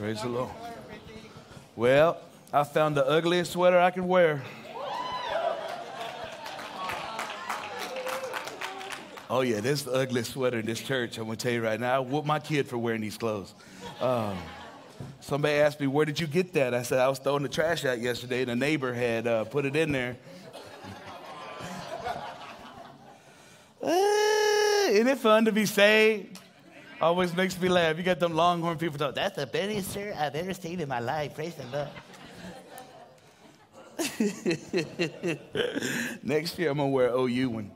Praise the Lord. Well, I found the ugliest sweater I can wear. Oh, yeah, this is the ugliest sweater in this church. I'm going to tell you right now, I whooped my kid for wearing these clothes. Somebody asked me, where did you get that? I said, I was throwing the trash out yesterday, and a neighbor had put it in there. Isn't it fun to be saved? Always makes me laugh. You got them Longhorn people talking, that's the best shirt I've ever seen in my life. Praise the Lord. Next year, I'm going to wear an OU one.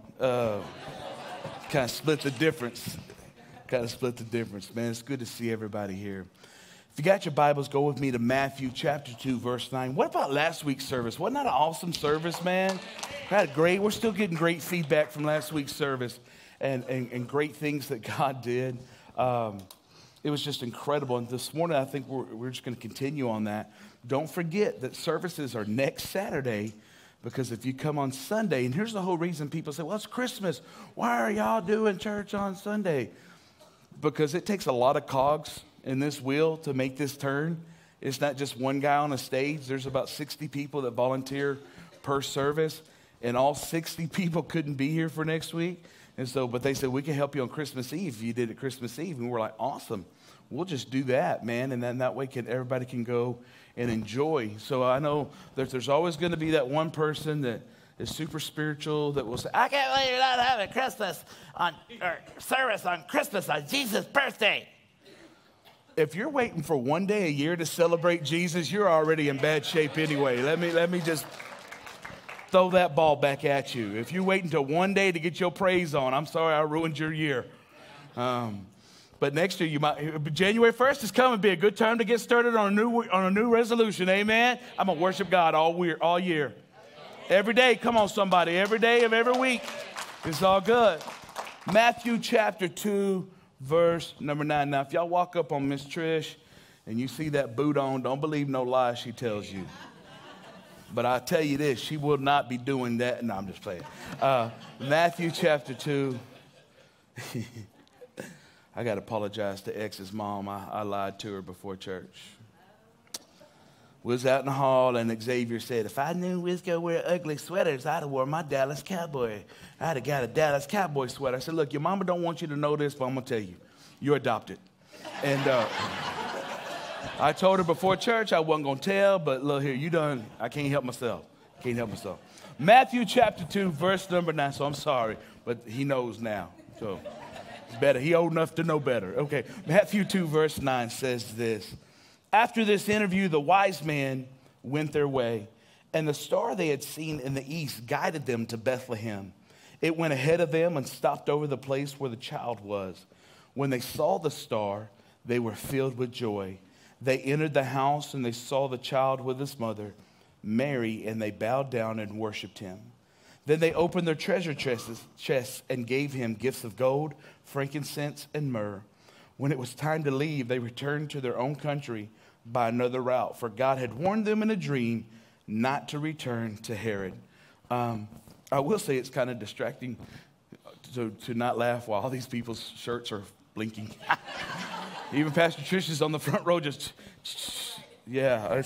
Kind of split the difference. Man, it's good to see everybody here. If you got your Bibles, go with me to Matthew chapter 2, verse 9. What about last week's service? Wasn't that an awesome service, man? That great. We're still getting great feedback from last week's service and great things that God did. It was just incredible. And this morning, I think we're just going to continue on that. Don't forget that services are next Saturday. Because if you come on Sunday, and here's the whole reason people say, well, it's Christmas. Why are y'all doing church on Sunday? Because it takes a lot of cogs in this wheel to make this turn. It's not just one guy on a stage. There's about 60 people that volunteer per service, and all 60 people couldn't be here for next week. And so, but they said, we can help you on Christmas Eve if you did it Christmas Eve. And we're like, awesome. We'll just do that, man. And then that way everybody can go and enjoy. So I know that there's always going to be that one person that is super spiritual that will say, I can't believe you're not having Christmas or service on Christmas on Jesus' birthday. If you're waiting for one day a year to celebrate Jesus, you're already in bad shape anyway. Let me just throw that ball back at you. If you're waiting till one day to get your praise on, I'm sorry I ruined your year. But next year, you might. January 1st is coming. Be a good time to get started on a new resolution. Amen. I'm gonna worship God all year, every day. Come on, somebody. Every day of every week. It's all good. Matthew chapter 2, verse number 9. Now, if y'all walk up on Miss Trish, and you see that boot on, don't believe no lie she tells you. But I tell you this, she will not be doing that. No, I'm just playing. Matthew chapter 2. I got to apologize to X's mom. I lied to her before church. We was out in the hall, and Xavier said, if I knew we was going to wear ugly sweaters, I'd have worn my Dallas Cowboy. I'd have got a Dallas Cowboy sweater. I said, look, your mama don't want you to know this, but I'm going to tell you. You're adopted. And I told her before church I wasn't going to tell, but look here, you done. I can't help myself. Matthew chapter 2, verse number 9. So I'm sorry, but he knows now. So. Better. He old enough to know better. Okay. Matthew 2, verse 9 says this. After this interview, the wise men went their way, and the star they had seen in the east guided them to Bethlehem. It went ahead of them and stopped over the place where the child was. When they saw the star, they were filled with joy. They entered the house, and they saw the child with his mother, Mary, and they bowed down and worshiped him. Then they opened their treasure chests and gave him gifts of gold, frankincense, and myrrh. When it was time to leave, they returned to their own country by another route, for God had warned them in a dream not to return to Herod. I will say it's kind of distracting to not laugh while all these people's shirts are blinking. Even Pastor Trish is on the front row just, yeah,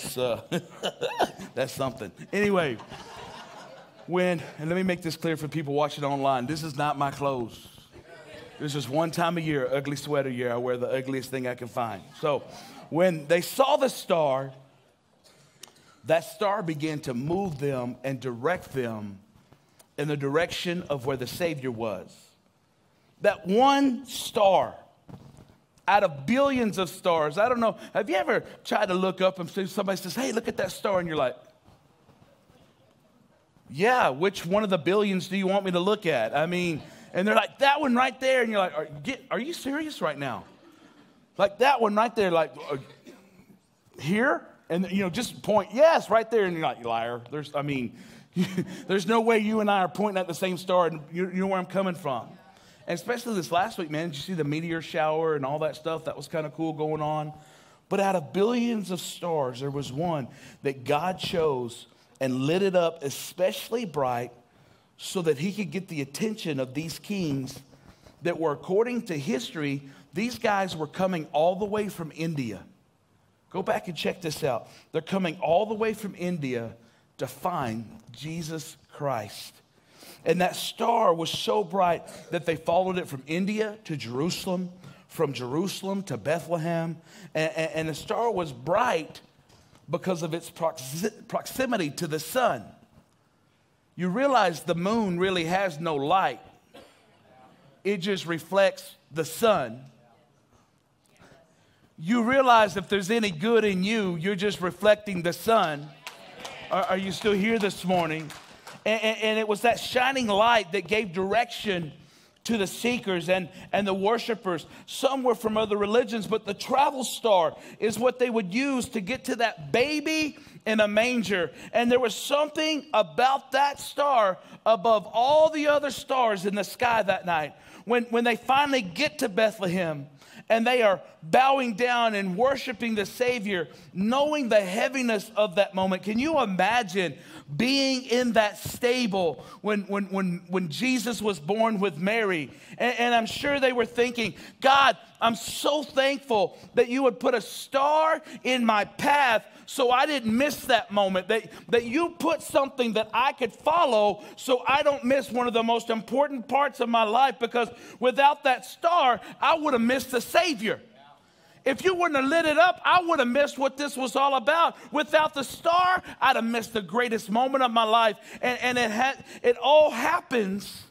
that's something. Anyway. And let me make this clear for people watching online, this is not my clothes. This is one time a year, ugly sweater year, I wear the ugliest thing I can find. So when they saw the star, that star began to move them and direct them in the direction of where the Savior was. That one star out of billions of stars, I don't know, have you ever tried to look up and see somebody says, hey, look at that star, and you're like, yeah, which one of the billions do you want me to look at? I mean, and they're like, that one right there. And you're like, are you serious right now? Like that one right there, like here? And, you know, just point, yes, right there. And you're like, you liar. There's no way you and I are pointing at the same star, and you know where I'm coming from. And especially this last week, man, did you see the meteor shower and all that stuff? That was kind of cool going on. But out of billions of stars, there was one that God chose and lit it up especially bright so that he could get the attention of these kings that were, according to history, these guys were coming all the way from India. Go back and check this out. They're coming all the way from India to find Jesus Christ. And that star was so bright that they followed it from India to Jerusalem, from Jerusalem to Bethlehem. And the star was bright because of its proximity to the sun. You realize the moon really has no light. It just reflects the sun. You realize if there's any good in you, you're just reflecting the sun. Are you still here this morning? And it was that shining light that gave direction to the seekers and the worshipers. Some were from other religions, but the travel star is what they would use to get to that baby in a manger. And there was something about that star above all the other stars in the sky that night. When they finally get to Bethlehem and they are bowing down and worshiping the Savior, knowing the heaviness of that moment. Can you imagine being in that stable when Jesus was born with Mary? And I'm sure they were thinking, God, I'm so thankful that you would put a star in my path so I didn't miss that moment, that you put something that I could follow so I don't miss one of the most important parts of my life, because without that star, I would have missed the Savior. If you wouldn't have lit it up, I would have missed what this was all about. Without the star, I'd have missed the greatest moment of my life. And it all happens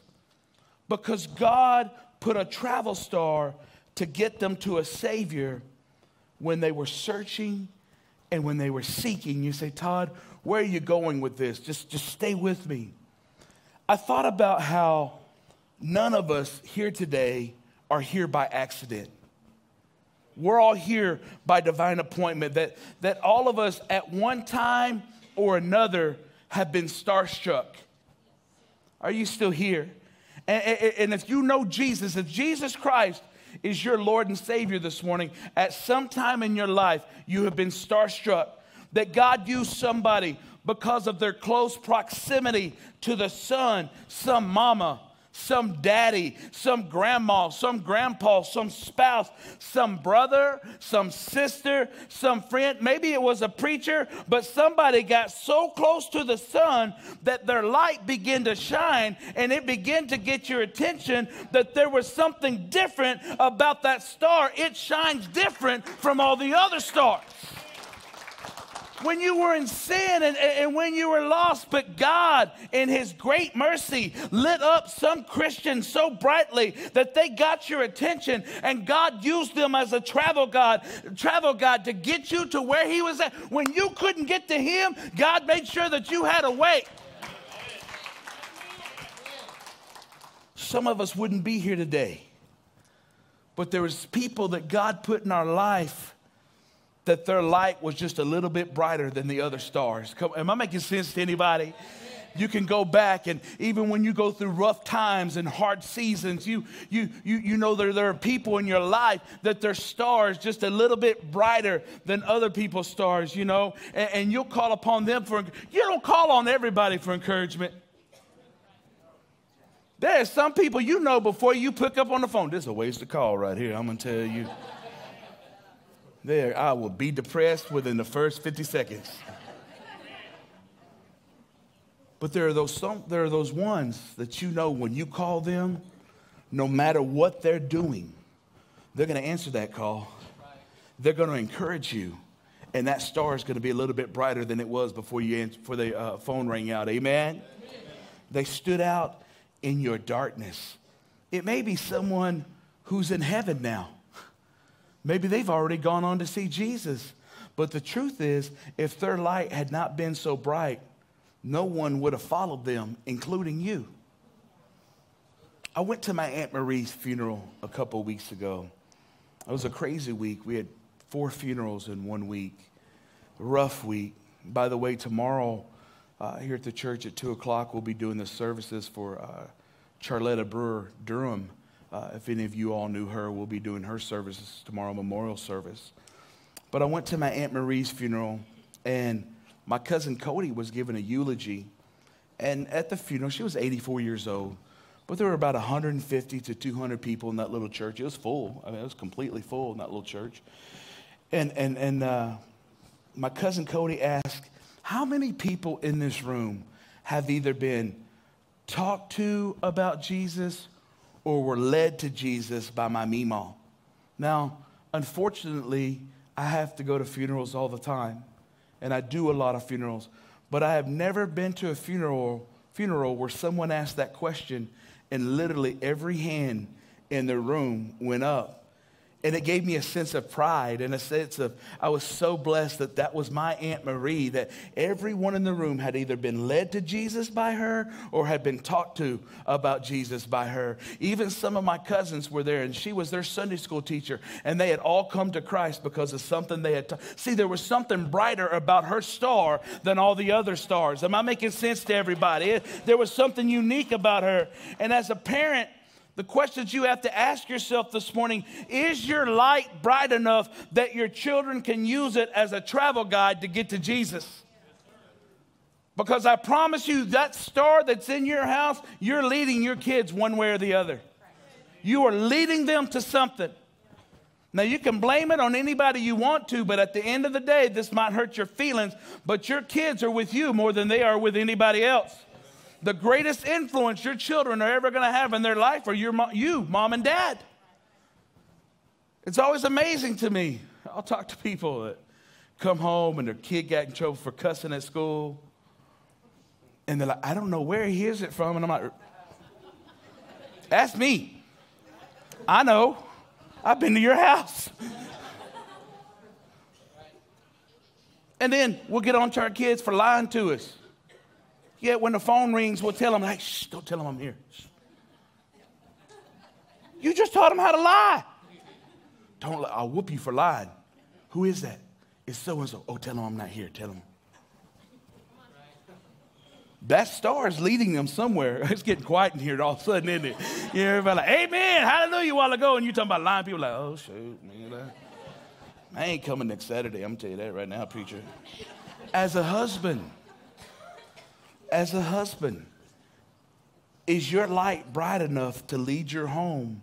because God put a travel star to get them to a Savior when they were searching and when they were seeking. You say, Todd, where are you going with this? Just stay with me. I thought about how none of us here today are here by accident. We're all here by divine appointment, that all of us at one time or another have been starstruck. Are you still here? And if you know Jesus, if Jesus Christ is your Lord and Savior this morning, at some time in your life, you have been starstruck, that God used somebody because of their close proximity to the sun, some mama, some daddy, some grandma, some grandpa, some spouse, some brother, some sister, some friend. Maybe it was a preacher, but somebody got so close to the sun that their light began to shine and it began to get your attention, that there was something different about that star. It shines different from all the other stars. When you were in sin and when you were lost, but God in his great mercy lit up some Christians so brightly that they got your attention, and God used them as a travel guide to get you to where he was at. When you couldn't get to him, God made sure that you had a way. Some of us wouldn't be here today, but there was people that God put in our life that their light was just a little bit brighter than the other stars. Come, am I making sense to anybody? You can go back, and even when you go through rough times and hard seasons, you know there are people in your life that their star is just a little bit brighter than other people's stars, you know, and you'll call upon them for, you don't call on everybody for encouragement. There are some people, you know, before you pick up on the phone, this is a waste of call right here, I'm going to tell you. There, I will be depressed within the first 50 seconds. But there are those ones that you know when you call them, no matter what they're doing, they're going to answer that call. They're going to encourage you, and that star is going to be a little bit brighter than it was before the phone rang out. Amen? They stood out in your darkness. It may be someone who's in heaven now. Maybe they've already gone on to see Jesus. But the truth is, if their light had not been so bright, no one would have followed them, including you. I went to my Aunt Marie's funeral a couple weeks ago. It was a crazy week. We had 4 funerals in one week. A rough week. By the way, tomorrow here at the church at 2 o'clock, we'll be doing the services for Charletta Brewer Durham. If any of you all knew her, we'll be doing her services tomorrow, memorial service. But I went to my Aunt Marie's funeral, and my cousin Cody was giving a eulogy. And at the funeral, she was 84 years old, but there were about 150 to 200 people in that little church. It was full. I mean, it was completely full in that little church. And my cousin Cody asked, how many people in this room have either been talked to about Jesus or were led to Jesus by my meemaw? Now, unfortunately, I have to go to funerals all the time, and I do a lot of funerals, but I have never been to a funeral where someone asked that question and literally every hand in the room went up. And it gave me a sense of pride and a sense of, I was so blessed that that was my Aunt Marie, that everyone in the room had either been led to Jesus by her or had been talked to about Jesus by her. Even some of my cousins were there, and she was their Sunday school teacher, and they had all come to Christ because of something they had See, there was something brighter about her star than all the other stars. Am I making sense to everybody? There was something unique about her. And as a parent, the questions you have to ask yourself this morning, is your light bright enough that your children can use it as a travel guide to get to Jesus? Because I promise you, that star that's in your house, you're leading your kids one way or the other. You are leading them to something. Now, you can blame it on anybody you want to, but at the end of the day, this might hurt your feelings, but your kids are with you more than they are with anybody else. The greatest influence your children are ever going to have in their life are you, mom and dad. It's always amazing to me. I'll talk to people that come home and their kid got in trouble for cussing at school. And they're like, I don't know where he hears it from. And I'm like, that's me. I know. I've been to your house. And then we'll get on to our kids for lying to us. Yet when the phone rings, we'll tell them, like, shh, don't tell them I'm here. Shh. You just taught them how to lie. Don't lie. I'll whoop you for lying. Who is that? It's so-and-so. Oh, tell them I'm not here. Tell them. That star is leading them somewhere. It's getting quiet in here all of a sudden, isn't it? You know, everybody like, amen, hallelujah, a while ago. And you're talking about lying. People like, oh, shoot, man. I ain't coming next Saturday. I'm going to tell you that right now, preacher. As a husband, is your light bright enough to lead your home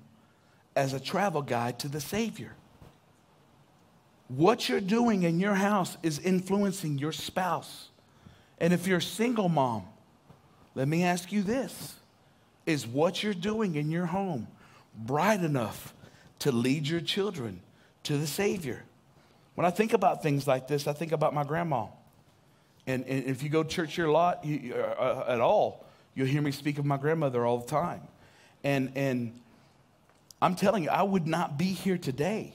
as a travel guide to the Savior? What you're doing in your house is influencing your spouse. And if you're a single mom, let me ask you this. Is what you're doing in your home bright enough to lead your children to the Savior? When I think about things like this, I think about my grandma. And if you go to church here a lot, at all, you'll hear me speak of my grandmother all the time. And I'm telling you, I would not be here today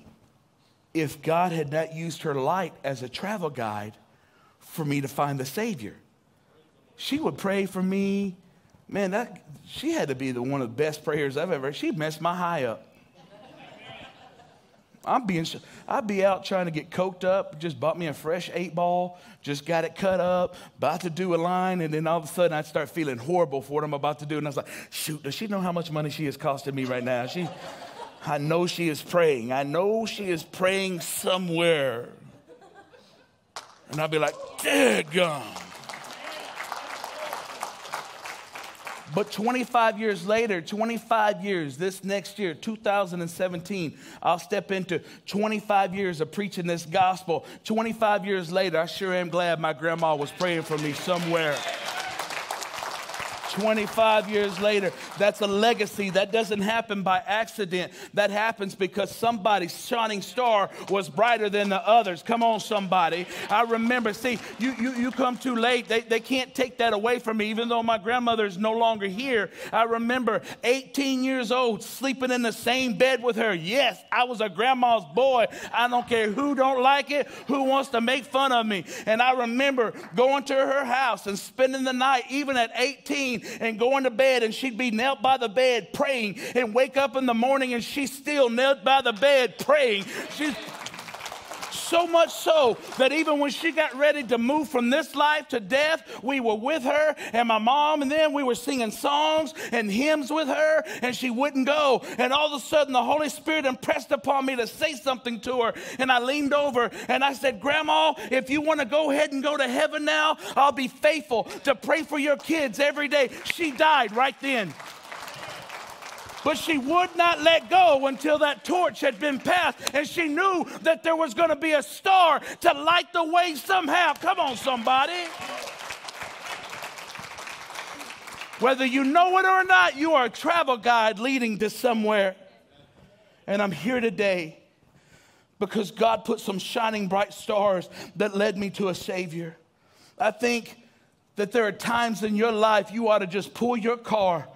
if God had not used her light as a travel guide for me to find the Savior. She would pray for me. Man, she had to be one of the best prayers I've ever. She messed my high up. I'd be out trying to get coked up, just bought me a fresh 8-ball, just got it cut up, about to do a line, and then all of a sudden I'd start feeling horrible for what I'm about to do. And I was like, shoot, does she know how much money she is costing me right now? I know she is praying. I know she is praying somewhere. And I'd be like, dadgum. But 25 years later, 25 years, this next year, 2017, I'll step into 25 years of preaching this gospel. 25 years later, I sure am glad my grandma was praying for me somewhere. 25 years later, that's a legacy. That doesn't happen by accident. That happens because somebody's shining star was brighter than the others. Come on, somebody. I remember, see, you come too late. They can't take that away from me, even though my grandmother is no longer here. I remember 18 years old, sleeping in the same bed with her. Yes, I was a grandma's boy. I don't care who don't like it, who wants to make fun of me. And I remember going to her house and spending the night, even at 18, and going to bed, and she'd be knelt by the bed praying, and wake up in the morning and she's still knelt by the bed praying. She's so much so that even when she got ready to move from this life to death, we were with her and my mom, and then we were singing songs and hymns with her, and she wouldn't go. And all of a sudden, the Holy Spirit impressed upon me to say something to her, and I leaned over and I said, Grandma, if you want to go ahead and go to heaven now, I'll be faithful to pray for your kids every day. She died right then. But she would not let go until that torch had been passed, and she knew that there was going to be a star to light the way somehow. Come on, somebody. Whether you know it or not, you are a travel guide leading to somewhere. And I'm here today because God put some shining bright stars that led me to a Savior. I think that there are times in your life you ought to just pull your car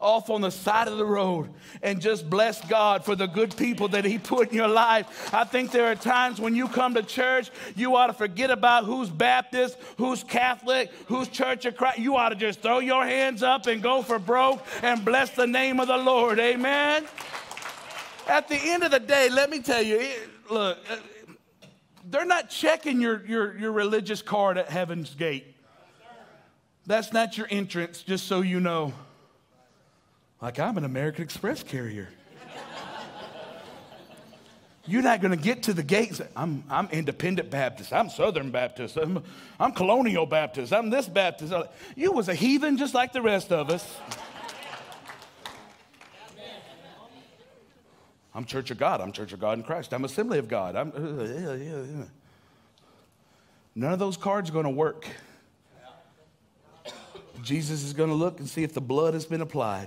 off on the side of the road and just bless God for the good people that he put in your life. I think there are times when you come to church, you ought to forget about who's Baptist, who's Catholic, who's Church of Christ. You ought to just throw your hands up and go for broke and bless the name of the Lord. Amen. At the end of the day, let me tell you, look, they're not checking your religious card at heaven's gate. That's not your entrance, just so you know. Like, I'm an American Express carrier. You're not going to get to the gates. I'm Independent Baptist. I'm Southern Baptist. I'm Colonial Baptist. I'm this Baptist. You was a heathen just like the rest of us. I'm Church of God. I'm Church of God in Christ. I'm Assembly of God. I'm, None of those cards are going to work. Jesus is going to look and see if the blood has been applied.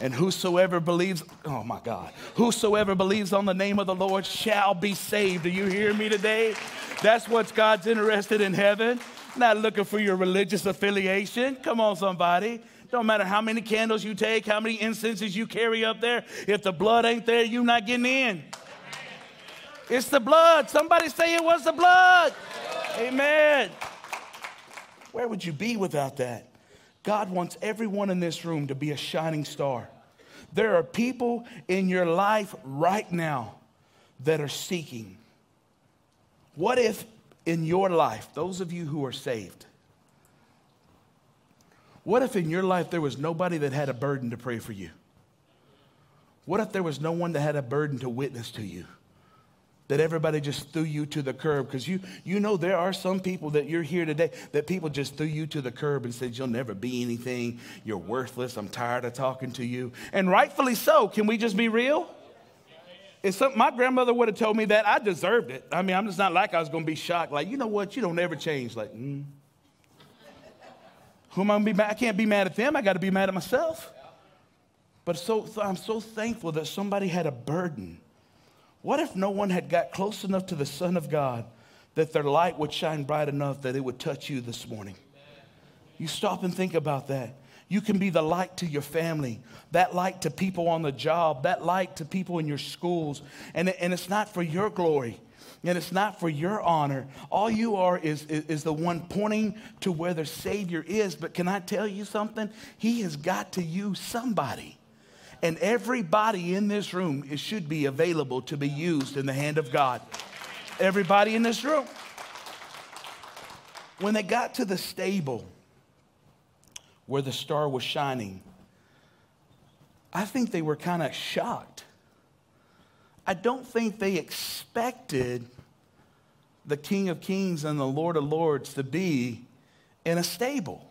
And whosoever believes, oh my God, whosoever believes on the name of the Lord shall be saved. Do you hear me today? That's what God's interested in heaven. Not looking for your religious affiliation. Come on, somebody. Don't matter how many candles you take, how many incenses you carry up there. If the blood ain't there, you're not getting in. It's the blood. Somebody say it was the blood. Amen. Where would you be without that? God wants everyone in this room to be a shining star. There are people in your life right now that are seeking. What if in your life, those of you who are saved, what if in your life there was nobody that had a burden to pray for you? What if there was no one that had a burden to witness to you? That everybody just threw you to the curb? Because you know there are some people that you're here today that people just threw you to the curb and said, you'll never be anything. You're worthless. I'm tired of talking to you. And rightfully so. Can we just be real? My grandmother would have told me that. I deserved it. I mean, I'm just not like I was going to be shocked. Like, you know what? You don't ever change. Like, Who am I going to be mad? I can't be mad at them. I got to be mad at myself. But I'm so thankful that somebody had a burden. What if no one had got close enough to the Son of God that their light would shine bright enough that it would touch you this morning? You stop and think about that. You can be the light to your family, that light to people on the job, that light to people in your schools. And it's not for your glory, and it's not for your honor. All you are is the one pointing to where the Savior is. But can I tell you something? He has got to use somebody. And everybody in this room should be available to be used in the hand of God. Everybody in this room. When they got to the stable where the star was shining, I think they were kind of shocked. I don't think they expected the King of Kings and the Lord of Lords to be in a stable.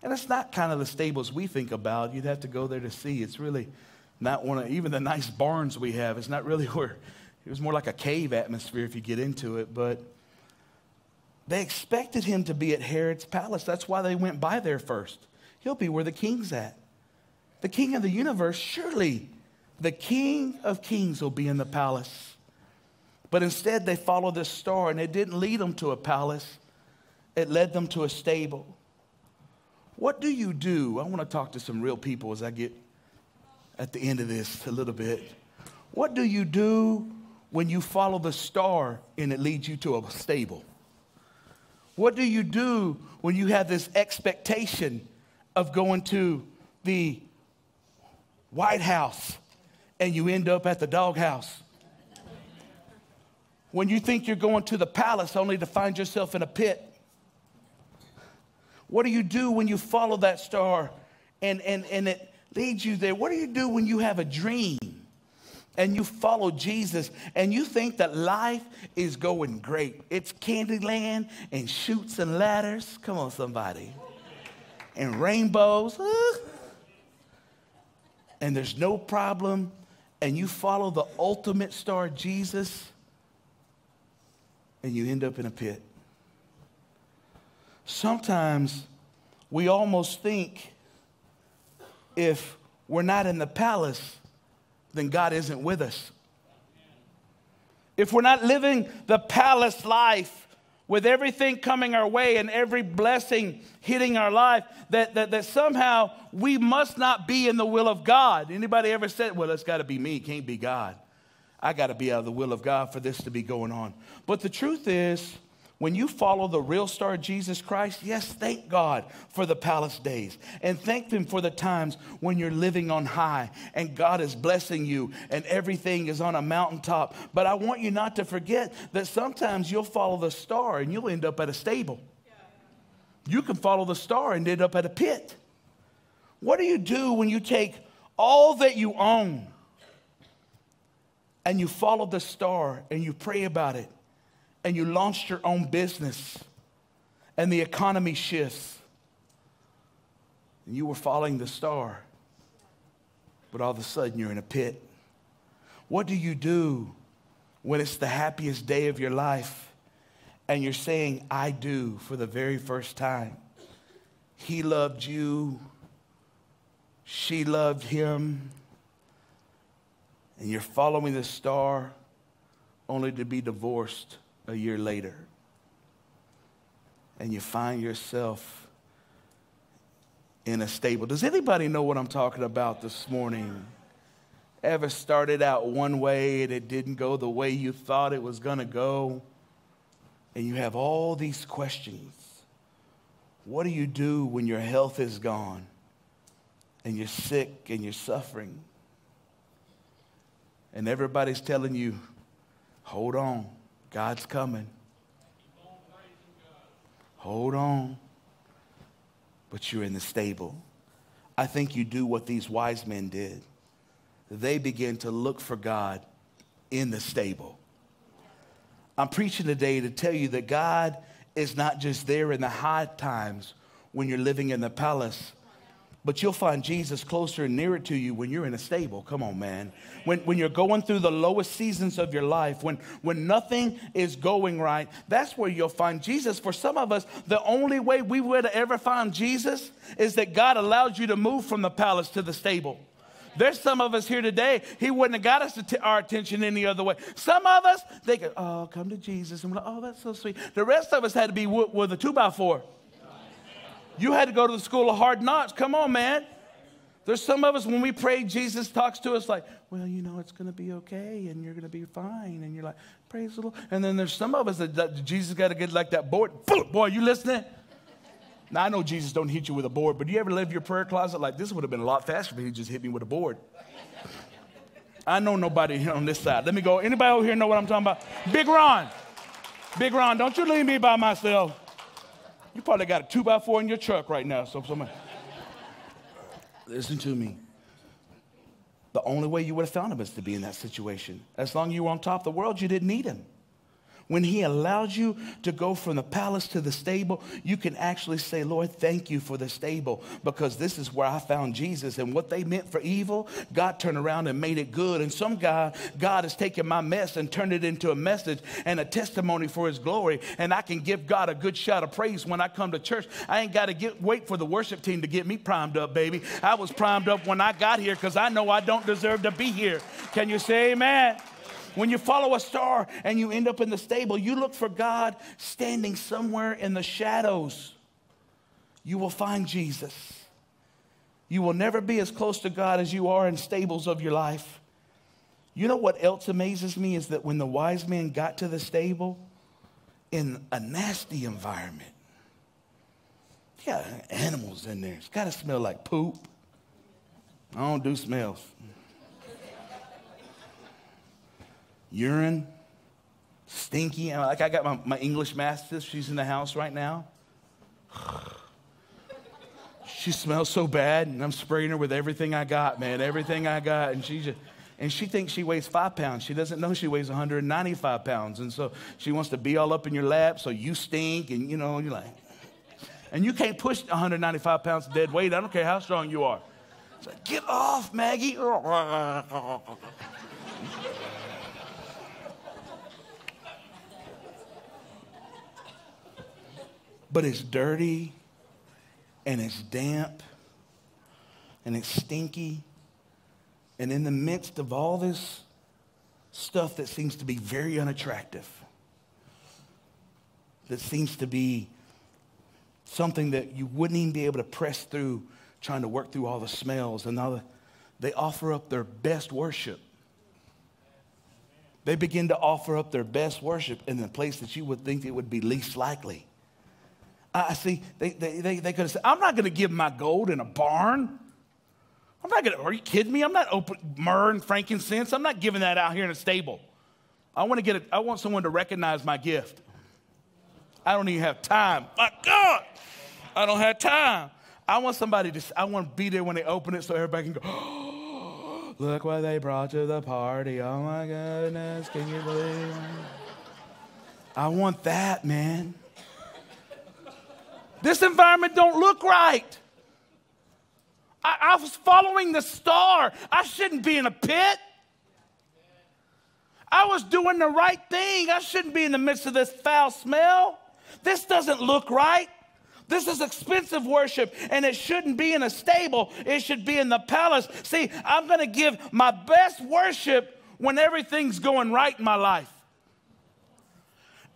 And it's not kind of the stables we think about. You'd have to go there to see. It's really not one of, even the nice barns we have, it's not really where, it was more like a cave atmosphere if you get into it. But they expected him to be at Herod's palace. That's why they went by there first. He'll be where the king's at. The king of the universe, surely the King of Kings will be in the palace. But instead they followed this star, and it didn't lead them to a palace. It led them to a stable. What do you do? I want to talk to some real people as I get at the end of this a little bit. What do you do when you follow the star and it leads you to a stable? What do you do when you have this expectation of going to the White House and you end up at the doghouse? When you think you're going to the palace only to find yourself in a pit? What do you do when you follow that star and it leads you there? What do you do when you have a dream and you follow Jesus and you think that life is going great? It's candy land and chutes and ladders. Come on, somebody. And rainbows. and there's no problem, and you follow the ultimate star, Jesus, and you end up in a pit. Sometimes we almost think if we're not in the palace, then God isn't with us. If we're not living the palace life with everything coming our way and every blessing hitting our life, that somehow we must not be in the will of God. Anybody ever said, well, it's got to be me, it can't be God. I got to be out of the will of God for this to be going on. But the truth is, when you follow the real star, Jesus Christ, yes, thank God for the palace days. And thank Him for the times when you're living on high and God is blessing you and everything is on a mountaintop. But I want you not to forget that sometimes you'll follow the star and you'll end up at a stable. You can follow the star and end up at a pit. What do you do when you take all that you own and you follow the star and you pray about it? And you launched your own business, and the economy shifts, and you were following the star, but all of a sudden you're in a pit. What do you do when it's the happiest day of your life, and you're saying, I do, for the very first time? He loved you, she loved him, and you're following the star only to be divorced a year later, and you find yourself in a stable. Does anybody know what I'm talking about this morning? Ever started out one way and it didn't go the way you thought it was going to go? And you have all these questions. What do you do when your health is gone and you're sick and you're suffering? And everybody's telling you, hold on. God's coming. Hold on. But you're in the stable. I think you do what these wise men did. They begin to look for God in the stable. I'm preaching today to tell you that God is not just there in the high times when you're living in the palace, but you'll find Jesus closer and nearer to you when you're in a stable. Come on, man. When you're going through the lowest seasons of your life, when nothing is going right, that's where you'll find Jesus. For some of us, the only way we would ever find Jesus is that God allowed you to move from the palace to the stable. There's some of us here today, He wouldn't have got us our attention any other way. Some of us, they go, oh, come to Jesus. And we're like, oh, that's so sweet. The rest of us had to be with a 2x4. You had to go to the school of hard knocks. Come on, man. There's some of us, when we pray, Jesus talks to us like, well, you know, it's going to be okay, and you're going to be fine. And you're like, praise the Lord. And then there's some of us that Jesus got to get like that board. Boy, you listening? Now, I know Jesus don't hit you with a board, but do you ever live your prayer closet like, this would have been a lot faster if He just hit me with a board? I know nobody here on this side. Let me go. Anybody over here know what I'm talking about? Big Ron. Big Ron, don't you leave me by myself. You probably got a 2x4 in your truck right now. So somebody, listen to me. The only way you would have found Him is to be in that situation. As long as you were on top of the world, you didn't need Him. When He allowed you to go from the palace to the stable, you can actually say, Lord, thank you for the stable, because this is where I found Jesus. And what they meant for evil, God turned around and made it good. And some guy, God has taken my mess and turned it into a message and a testimony for His glory. And I can give God a good shout of praise when I come to church. I ain't got to wait for the worship team to get me primed up, baby. I was primed up when I got here because I know I don't deserve to be here. Can you say amen? When you follow a star and you end up in the stable, you look for God standing somewhere in the shadows. You will find Jesus. You will never be as close to God as you are in stables of your life. You know what else amazes me is that when the wise men got to the stable in a nasty environment, you got animals in there. It's got to smell like poop. I don't do smells. Urine, stinky. Like I got my English master, she's in the house right now. She smells so bad, and I'm spraying her with everything I got, man, everything I got. And she thinks she weighs 5 pounds. She doesn't know she weighs 195 pounds. And so she wants to be all up in your lap, so you stink, and you know, you're like, and you can't push 195 pounds of dead weight. I don't care how strong you are. It's like, get off, Maggie. But it's dirty, and it's damp, and it's stinky. And in the midst of all this stuff that seems to be very unattractive, that seems to be something that you wouldn't even be able to press through, trying to work through all the smells, and now they offer up their best worship. They begin to offer up their best worship in the place that you would think it would be least likely. I see, they could have said, I'm not going to give my gold in a barn. I'm not going to, are you kidding me? I'm not open myrrh and frankincense. I'm not giving that out here in a stable. I want someone to recognize my gift. I don't even have time. My God, I don't have time. I want to be there when they open it so everybody can go, oh, look what they brought to the party. Oh my goodness, can you believe it? I want that, man. This environment don't look right. I was following the star. I shouldn't be in a pit. I was doing the right thing. I shouldn't be in the midst of this foul smell. This doesn't look right. This is expensive worship, and it shouldn't be in a stable. It should be in the palace. See, I'm going to give my best worship when everything's going right in my life.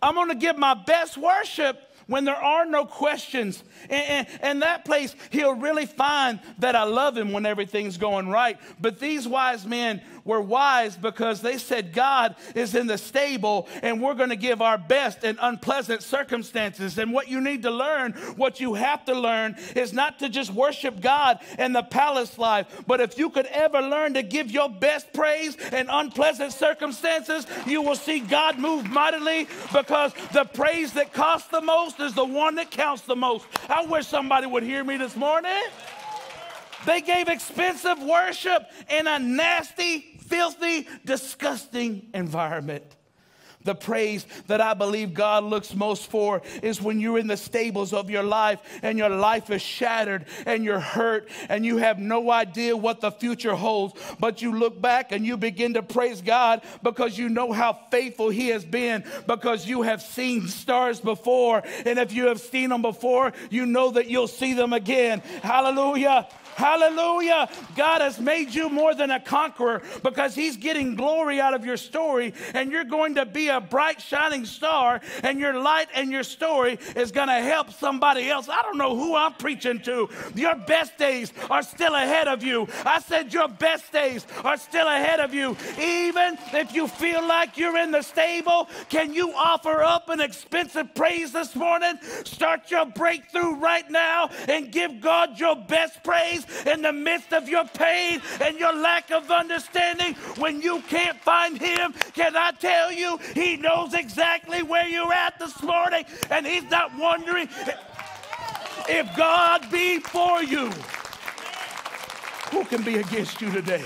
I'm going to give my best worship when there are no questions. And that place, he'll really find that I love him when everything's going right. But these wise men were wise because they said God is in the stable and we're going to give our best in unpleasant circumstances. And what you need to learn, what you have to learn, is not to just worship God in the palace life, but if you could ever learn to give your best praise in unpleasant circumstances, you will see God move mightily, because the praise that costs the most is the one that counts the most. I wish somebody would hear me this morning. They gave expensive worship in a nasty, filthy, disgusting environment. The praise that I believe God looks most for is when you're in the stables of your life and your life is shattered and you're hurt and you have no idea what the future holds. But you look back and you begin to praise God because you know how faithful he has been, because you have seen stars before. And if you have seen them before, you know that you'll see them again. Hallelujah. Hallelujah. God has made you more than a conqueror because he's getting glory out of your story, and you're going to be a bright shining star, and your light and your story is going to help somebody else. I don't know who I'm preaching to. Your best days are still ahead of you. I said your best days are still ahead of you. Even if you feel like you're in the stable, can you offer up an expensive praise this morning? Start your breakthrough right now and give God your best praise in the midst of your pain and your lack of understanding. When you can't find him, can I tell you, he knows exactly where you're at this morning, and he's not wondering if God be for you, who can be against you today?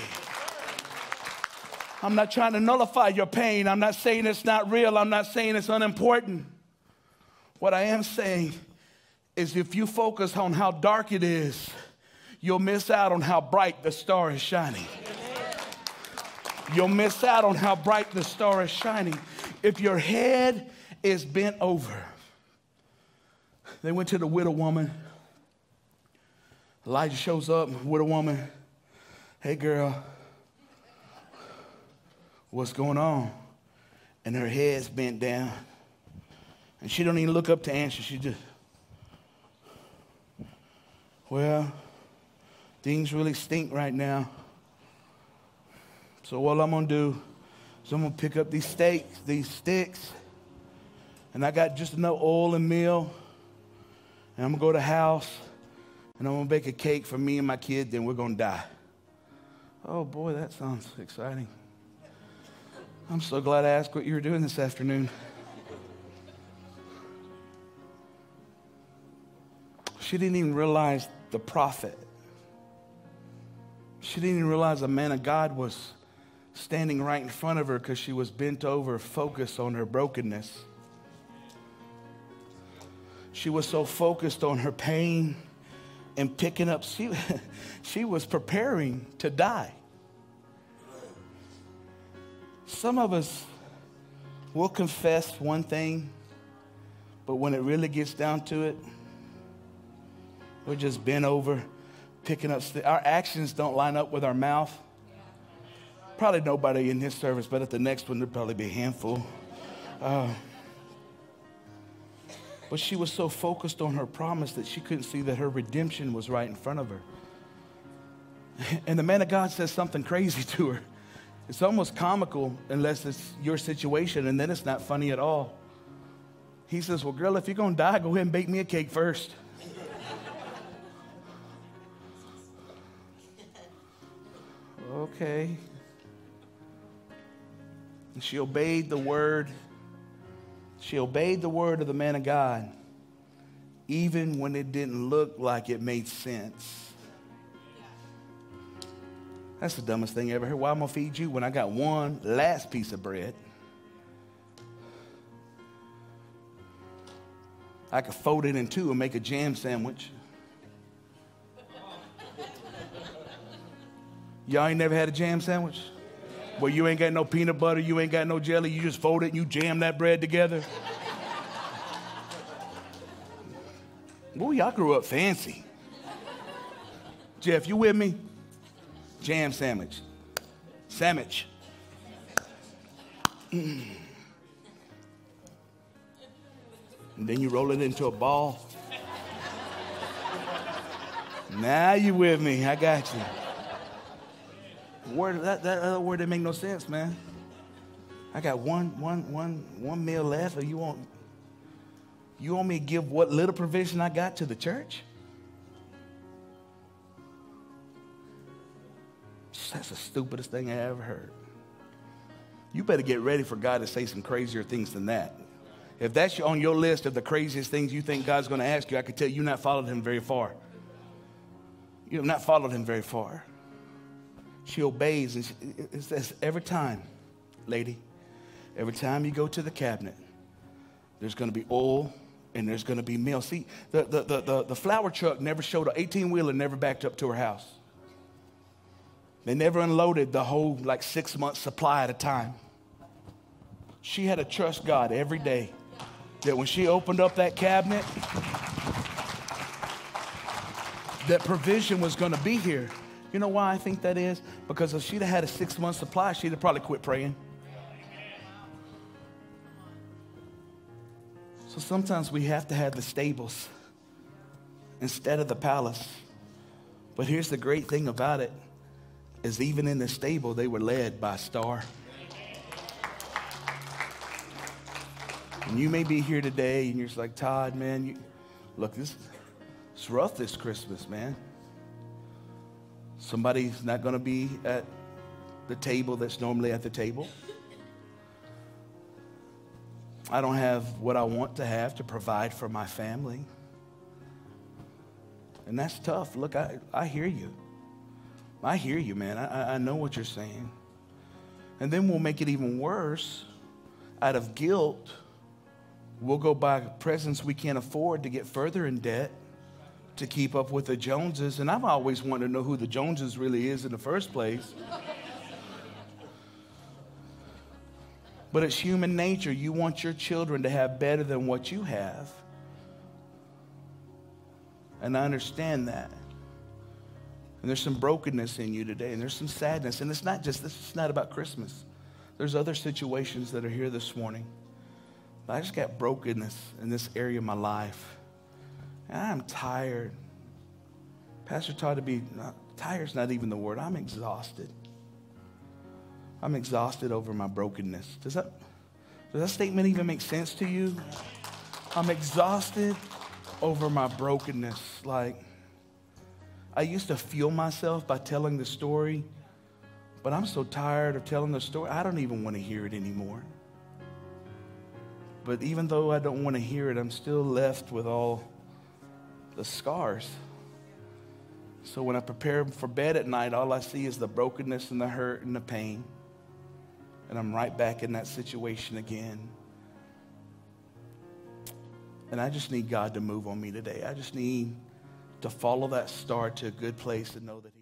I'm not trying to nullify your pain. I'm not saying it's not real. I'm not saying it's unimportant. What I am saying is, if you focus on how dark it is, you'll miss out on how bright the star is shining. You'll miss out on how bright the star is shining. If your head is bent over. They went to the widow woman. Elijah shows up, widow woman. Hey girl, what's going on? And her head's bent down. And she don't even look up to answer. She just, well, things really stink right now. So what I'm going to do is I'm going to pick up these sticks, and I got just enough oil and meal, and I'm going to go to the house, and I'm going to bake a cake for me and my kid, then we're going to die. Oh, boy, that sounds exciting. I'm so glad I asked what you were doing this afternoon. She didn't even realize the prophet. She didn't even realize a man of God was standing right in front of her because she was bent over, focused on her brokenness. She was so focused on her pain and picking up. She was preparing to die. Some of us will confess one thing, but when it really gets down to it, we're just bent over, picking up. Our actions don't line up with our mouth. Probably nobody in this service, but at the next one, there'll probably be a handful. But she was so focused on her promise that she couldn't see that her redemption was right in front of her. And the man of God says something crazy to her. It's almost comical unless it's your situation, and then it's not funny at all. He says, well, girl, if you're going to die, go ahead and bake me a cake first. Okay. And she obeyed the word. She obeyed the word of the man of God, even when it didn't look like it made sense. That's the dumbest thing I ever heard. Why am I going to feed you when I got one last piece of bread? I could fold it in two and make a jam sandwich. Y'all ain't never had a jam sandwich? Well, you ain't got no peanut butter, you ain't got no jelly, you just fold it and you jam that bread together. Ooh, y'all grew up fancy. Jeff, you with me? Jam sandwich. Sandwich. Mm. And then you roll it into a ball. Now you with me, I got you. Word, that other word didn't make no sense, man. I got one meal left, or you want me to give what little provision I got to the church? That's the stupidest thing I ever heard. You better get ready for God to say some crazier things than that. If that's on your list of the craziest things you think God's going to ask you, I can tell you not followed him very far. You have not followed him very far. She obeys, and it says every time, lady, every time you go to the cabinet, there's going to be oil and there's going to be meal. See, the flour truck never showed up. 18-wheeler never backed up to her house. They never unloaded the whole, like, 6-month supply at a time. She had to trust God every day that when she opened up that cabinet, that provision was going to be here. You know why I think that is? Because if she'd have had a 6-month supply, she'd have probably quit praying. So sometimes we have to have the stables instead of the palace. But here's the great thing about it, is even in the stable, they were led by a star. And you may be here today, and you're just like, Todd, man, look, it's rough this Christmas, man. Somebody's not going to be at the table that's normally at the table. I don't have what I want to have to provide for my family. And that's tough. Look, I hear you. I hear you, man. I know what you're saying. And then we'll make it even worse. Out of guilt, we'll go buy presents we can't afford to get further in debt to keep up with the Joneses. And I've always wanted to know who the Joneses really is in the first place. But it's human nature. You want your children to have better than what you have. And I understand that. And there's some brokenness in you today, and there's some sadness. And it's not just this, it's not about Christmas. There's other situations that are here this morning. But I just got brokenness in this area of my life. And I'm tired. Pastor Todd, tired's not even the word. I'm exhausted. I'm exhausted over my brokenness. Does that statement even make sense to you? I'm exhausted over my brokenness. Like, I used to fuel myself by telling the story, but I'm so tired of telling the story, I don't even want to hear it anymore. But even though I don't want to hear it, I'm still left with all the scars. So when I prepare for bed at night, all I see is the brokenness and the hurt and the pain. And I'm right back in that situation again. And I just need God to move on me today. I just need to follow that star to a good place and know that